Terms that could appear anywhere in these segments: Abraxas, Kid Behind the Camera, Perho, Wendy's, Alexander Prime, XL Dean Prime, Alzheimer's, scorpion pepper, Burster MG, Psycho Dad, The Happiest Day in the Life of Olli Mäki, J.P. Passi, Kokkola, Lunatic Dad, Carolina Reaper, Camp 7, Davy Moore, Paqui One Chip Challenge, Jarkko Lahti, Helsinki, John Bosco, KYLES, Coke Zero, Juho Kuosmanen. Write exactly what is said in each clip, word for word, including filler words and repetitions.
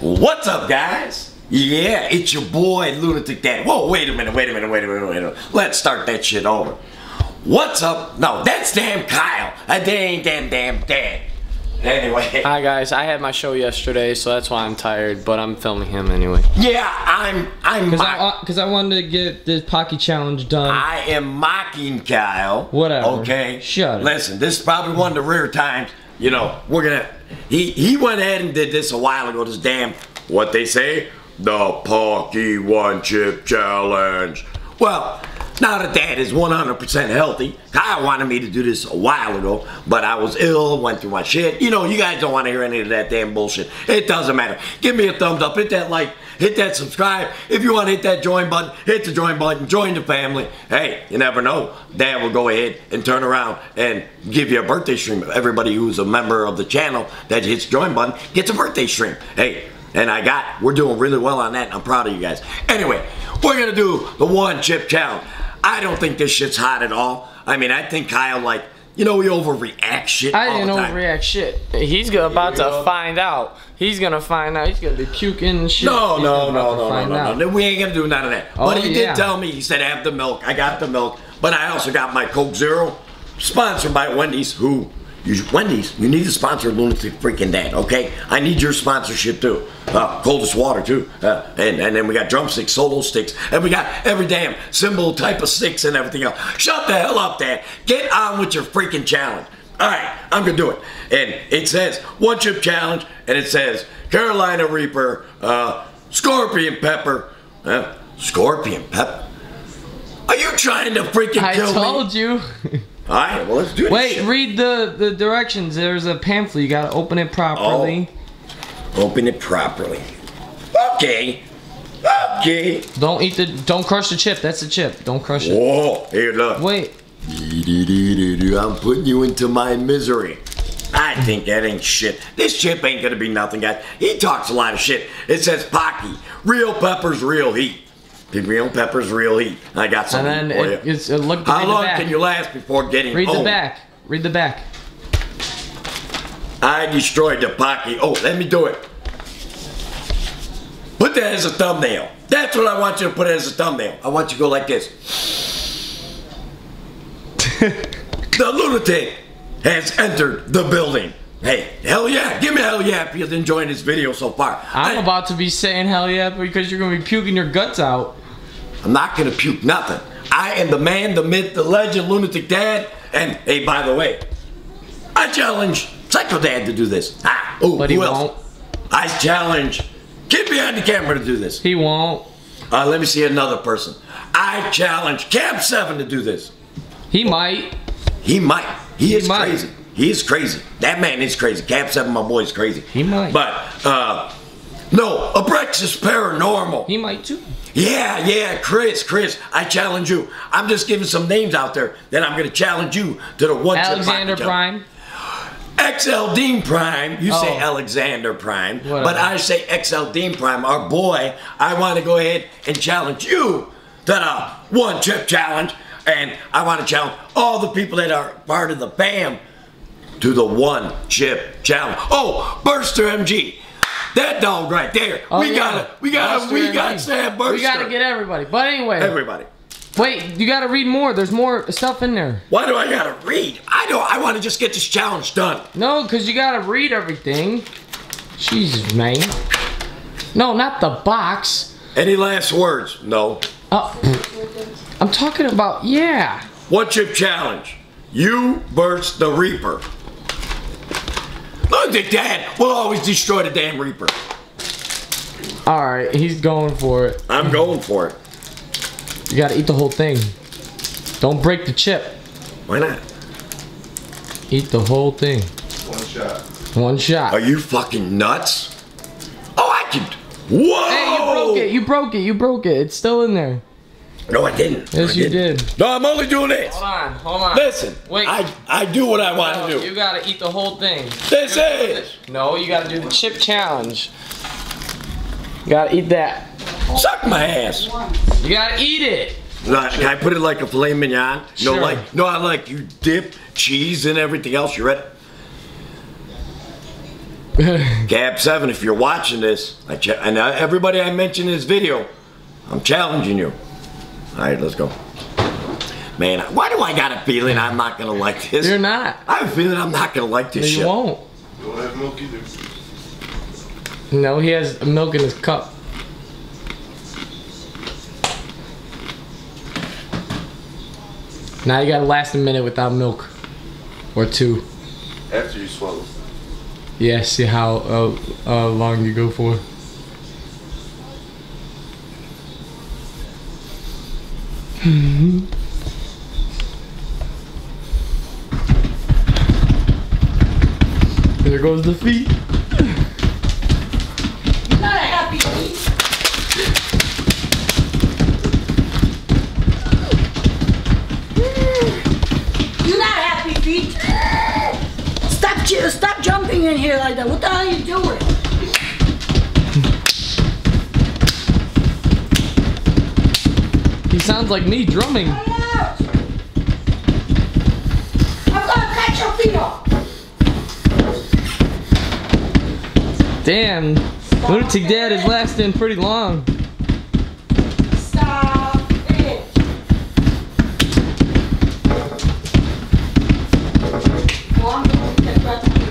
What's up, guys? Yeah, it's your boy Lunatic Dad. Whoa, wait a minute, wait a minute, wait a minute, wait a minute. Let's start that shit over. What's up? No, that's damn Kyle. I dang, damn, damn, damn. Anyway. Hi guys, I had my show yesterday, so that's why I'm tired, but I'm filming him anyway. Yeah, I'm, I'm. Cause, I, Cause I wanted to get this Paqui challenge done. I am mocking Kyle. Whatever. Okay. Shut up. Listen, this is probably one of the rare times, you know, we're gonna, he, he went ahead and did this a while ago, this damn, what they say, the Paqui One Chip Challenge. Well, now that Dad is one hundred percent healthy, Kyle wanted me to do this a while ago, but I was ill, went through my shit. You know, you guys don't want to hear any of that damn bullshit. It doesn't matter. Give me a thumbs up, hit that like, hit that subscribe. If you want to hit that join button, hit the join button, join the family. Hey, you never know. Dad will go ahead and turn around and give you a birthday stream. Everybody who's a member of the channel that hits join button gets a birthday stream. Hey, and I got, we're doing really well on that, and I'm proud of you guys. Anyway, we're going to do the One Chip Challenge. I don't think this shit's hot at all. I mean, I think Kyle, like, you know, we overreact shit all the time. I didn't overreact shit. He's about to find out. He's going to find out. He's going to be puking and shit. No, no, no, no, no, no. We ain't going to do none of that. Oh, but he yeah. did tell me, he said, have the milk. I got the milk. But I also got my Coke Zero, sponsored by Wendy's, who, you, Wendy's, you need to sponsor Lunatic freaking Dad, okay? I need your sponsorship, too. Uh, coldest water, too. Uh, and, and then we got drumsticks, solo sticks, and we got every damn cymbal type of sticks and everything else. Shut the hell up, Dad. Get on with your freaking challenge. All right, I'm going to do it. And it says, One Chip Challenge, and it says, Carolina Reaper, uh, Scorpion Pepper. Uh, Scorpion Pepper? Are you trying to freaking I kill me? I told you. All right, well, let's do this. Wait, shit. read the, the directions. There's a pamphlet. You got to open it properly. Oh, open it properly. Okay. Okay. Don't eat the... Don't crush the chip. That's the chip. Don't crush it. Whoa. Here, look. Wait. I'm putting you into my misery. I think that ain't shit. This chip ain't going to be nothing, guys. He talks a lot of shit. It says Paqui. Real peppers, real heat. Real peppers, real heat. I got something and then for it, you. It's, it looked, How long can you last before getting Read old? the back. Read the back. I destroyed the Paqui. Oh, let me do it. Put that as a thumbnail. That's what I want you to put as a thumbnail. I want you to go like this. The lunatic has entered the building. Hey, hell yeah. Give me hell yeah if you're enjoying this video so far. I'm I, about to be saying hell yeah because you're going to be puking your guts out. I'm not going to puke nothing. I am the man, the myth, the legend, Lunatic Dad. And, hey, by the way, I challenge Psycho Dad to do this. Ah, ooh, but he who else? won't. I challenge Kid Behind the Camera to do this. He won't. Uh, let me see another person. I challenge Camp seven to do this. He oh. might. He might. He, he is might. crazy. He is crazy. That man is crazy. Camp seven, my boy, is crazy. He might. But, uh, no, Abraxas Paranormal. He might too. Yeah, yeah, Chris, Chris, I challenge you. I'm just giving some names out there. Then I'm going to challenge you to the one. Alexander Prime. X L Dean Prime. You oh. say Alexander Prime. Whatever. But I say X L Dean Prime. Our boy, I want to go ahead and challenge you to the One Chip Challenge. And I want to challenge all the people that are part of the B A M to the One Chip Challenge. Oh, Burster M G. That dog right there. Oh, we yeah. gotta, we gotta, Burster we gotta Sam Burster. We gotta get everybody. But anyway. Everybody. Wait, you gotta read more. There's more stuff in there. Why do I gotta read? I don't, I wanna just get this challenge done. No, cause you gotta read everything. Jesus, man. No, not the box. Any last words? No. Uh, I'm talking about, yeah. One Chip Challenge. You burst the Reaper. Look at Dad. We'll always destroy the damn Reaper. All right, he's going for it. I'm going for it. You gotta eat the whole thing. Don't break the chip. Why not? Eat the whole thing. One shot. One shot. Are you fucking nuts? Oh, I can. Whoa! Hey, you broke it. You broke it. You broke it. It's still in there. No, I didn't. Yes, I you didn't. did. No, I'm only doing this. Hold on, hold on. Listen, wait. I, I do what I want no, to do. You gotta eat the whole thing. This is. No, you gotta do the chip challenge. You gotta eat that. Suck my ass. You gotta eat it. Like, can I put it like a filet mignon? Sure. No, like, no, I like you dip cheese and everything else. You ready? Camp seven, if you're watching this, I ch and everybody I mentioned in this video, I'm challenging you. All right, let's go. Man, why do I got a feeling I'm not going to like this? You're not. I have a feeling I'm not going to like this you shit. You won't. You won't have milk either. No, he has milk in his cup. Now you gotta last a minute without milk. Or two. After you swallow. Yeah, see how uh, uh, long you go for. Mm-hmm. There goes the feet. Not a happy feet. You're not happy feet. Stop! Stop jumping in here like that. What the hell are you doing? He sounds like me drumming. I'm gonna cut your feet off. Damn, Lunatic Dad is lasting pretty long. Stop it. Well, I'm going to get back to you.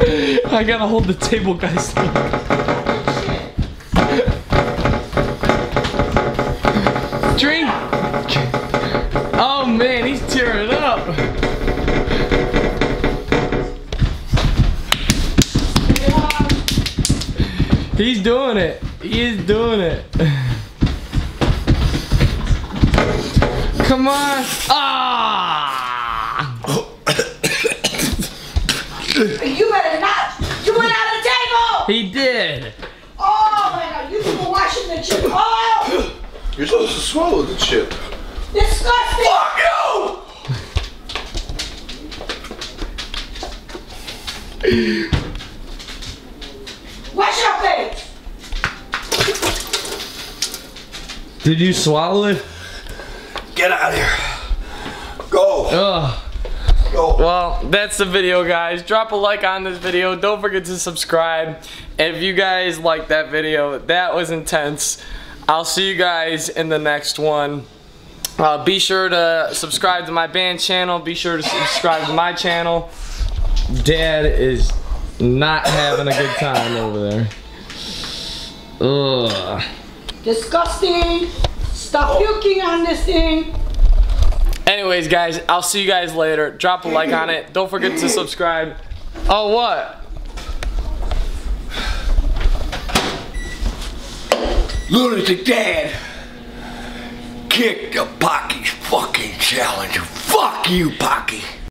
Hey, I gotta hold the table, guys. Drink. Oh man, he's tearing up. Yeah. He's doing it. He is doing it. Come on. Ah! You better not. You went out of the table. He did. Oh my God! You were washing the chip. Oh! You're supposed to swallow the chip. Disgusting! Fuck you! Wash your face! Did you swallow it? Get out of here. Go. Ugh. Go. Well, that's the video, guys. Drop a like on this video. Don't forget to subscribe. If you guys liked that video, that was intense. I'll see you guys in the next one. Uh, be sure to subscribe to my band channel. Be sure to subscribe to my channel. Dad is not having a good time over there. Ugh. Disgusting. Stop puking on this thing. Anyways, guys, I'll see you guys later. Drop a like on it. Don't forget to subscribe. Oh, what? Lunatic Dad. Kick the Paqui fucking challenge. Fuck you, Paqui.